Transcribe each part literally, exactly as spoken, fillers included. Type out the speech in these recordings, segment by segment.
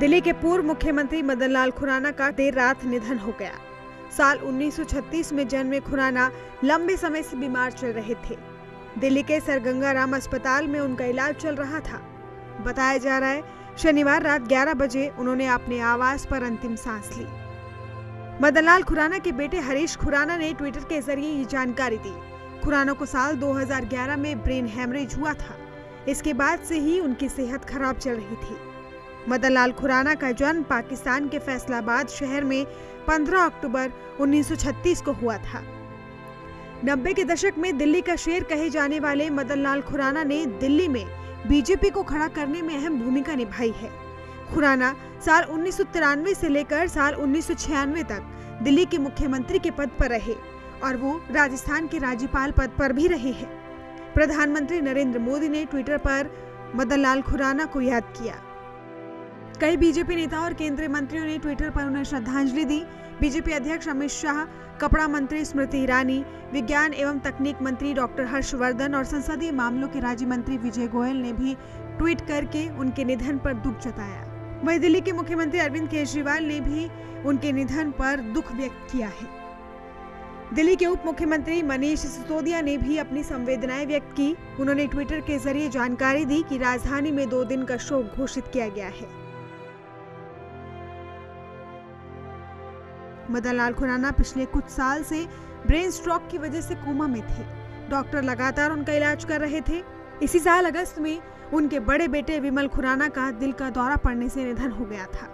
दिल्ली के पूर्व मुख्यमंत्री मदनलाल खुराना का देर रात निधन हो गया। साल उन्नीस सौ छत्तीस में जन्मे खुराना लंबे समय से बीमार चल रहे थे। दिल्ली के सर गंगाराम अस्पताल में उनका इलाज चल रहा था। बताया जा रहा है शनिवार रात ग्यारह बजे उन्होंने अपने आवास पर अंतिम सांस ली। मदनलाल खुराना के बेटे हरीश खुराना ने ट्विटर के जरिए ये जानकारी दी। खुराना को साल दो हज़ार ग्यारह में ब्रेन हैमरेज हुआ था। इसके बाद से ही उनकी सेहत खराब चल रही थी। मदनलाल खुराना का जन्म पाकिस्तान के फैसलाबाद शहर में पंद्रह अक्टूबर उन्नीस सौ छत्तीस को हुआ था। नब्बे के दशक में दिल्ली का शेर कहे जाने वाले मदनलाल खुराना ने दिल्ली में बीजेपी को खड़ा करने में अहम भूमिका निभाई है। खुराना साल उन्नीस सौ तिरानवे से लेकर साल उन्नीस सौ छियानवे तक दिल्ली के मुख्यमंत्री के पद पर रहे और वो राजस्थान के राज्यपाल पद पर भी रहे हैं। प्रधानमंत्री नरेंद्र मोदी ने ट्विटर पर मदनलाल खुराना को याद किया। कई बीजेपी नेताओं और केंद्रीय मंत्रियों ने ट्विटर पर उन्हें श्रद्धांजलि दी। बीजेपी अध्यक्ष अमित शाह, कपड़ा मंत्री स्मृति ईरानी, विज्ञान एवं तकनीक मंत्री डॉक्टर हर्षवर्धन और संसदीय मामलों के राज्य मंत्री विजय गोयल ने भी ट्वीट करके उनके निधन पर दुख जताया। वहीं दिल्ली के मुख्यमंत्री अरविंद केजरीवाल ने भी उनके निधन पर दुख व्यक्त किया है। दिल्ली के उप मुख्यमंत्री मनीष सिसोदिया ने भी अपनी संवेदनाएं व्यक्त की। उन्होंने ट्विटर के जरिए जानकारी दी कि राजधानी में दो दिन का शोक घोषित किया गया है। मदनलाल खुराना पिछले कुछ साल से ब्रेन स्ट्रोक की वजह से कोमा में थे। डॉक्टर लगातार उनका इलाज कर रहे थे। इसी साल अगस्त में उनके बड़े बेटे विमल खुराना का दिल का दौरा पड़ने से निधन हो गया था।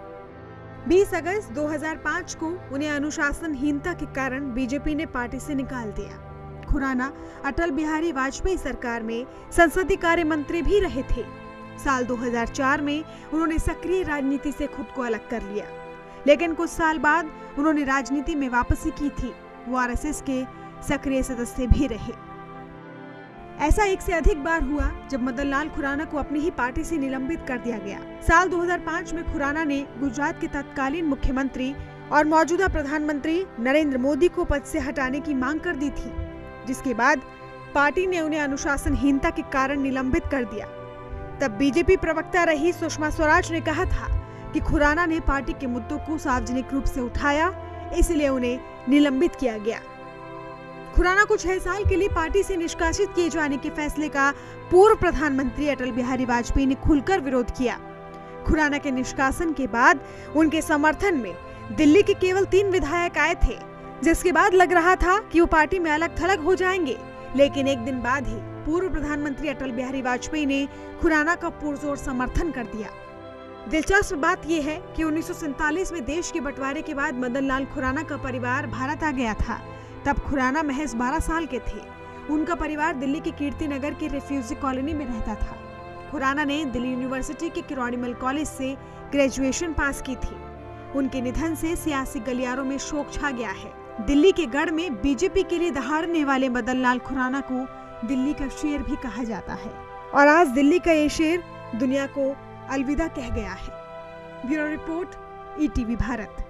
बीस अगस्त दो हज़ार पाँच को उन्हें अनुशासनहीनता के कारण बीजेपी ने पार्टी से निकाल दिया। खुराना अटल बिहारी वाजपेयी सरकार में संसदीय कार्य मंत्री भी रहे थे। साल दो हज़ार चार में उन्होंने सक्रिय राजनीति से खुद को अलग कर लिया, लेकिन कुछ साल बाद उन्होंने राजनीति में वापसी की थी। वो आरएसएस के सक्रिय सदस्य भी रहे। ऐसा एक से अधिक बार हुआ जब मदनलाल खुराना को अपनी ही पार्टी से निलंबित कर दिया गया। साल दो हज़ार पाँच में खुराना ने गुजरात के तत्कालीन मुख्यमंत्री और मौजूदा प्रधानमंत्री नरेंद्र मोदी को पद से हटाने की मांग कर दी थी, जिसके बाद पार्टी ने उन्हें अनुशासनहीनता के कारण निलंबित कर दिया। तब बीजेपी प्रवक्ता रही सुषमा स्वराज ने कहा था कि खुराना ने पार्टी के मुद्दों को सार्वजनिक रूप से उठाया, इसलिए उन्हें निलंबित किया गया। खुराना को छह साल के लिए पार्टी से निष्कासित किए जाने के फैसले का पूर्व प्रधानमंत्री अटल बिहारी वाजपेयी ने खुलकर विरोध किया। खुराना के निष्कासन के बाद उनके समर्थन में दिल्ली के केवल तीन विधायक आए थे, जिसके बाद लग रहा था कि वो पार्टी में अलग थलग हो जाएंगे। लेकिन एक दिन बाद ही पूर्व प्रधानमंत्री अटल बिहारी वाजपेयी ने खुराना का पुरजोर समर्थन कर दिया। दिलचस्प बात यह है कि उन्नीस सौ सैतालीस में देश के बंटवारे के बाद मदनलाल खुराना का परिवार भारत आ गया था। तब खुराना महज बारह साल के थे। उनका परिवार दिल्ली के कीर्तिनगर के रिफ्यूजी कॉलोनी में रहता था। खुराना ने दिल्ली यूनिवर्सिटी के किरोड़ीमल कॉलेज से ग्रेजुएशन पास की थी। उनके निधन से सियासी गलियारों में शोक छा गया है। दिल्ली के गढ़ में बीजेपी के लिए दहाड़ने वाले मदनलाल खुराना को दिल्ली का शेर भी कहा जाता है, और आज दिल्ली का ये शेर दुनिया को अलविदा कह गया है। Bureau report, ETV Bharat.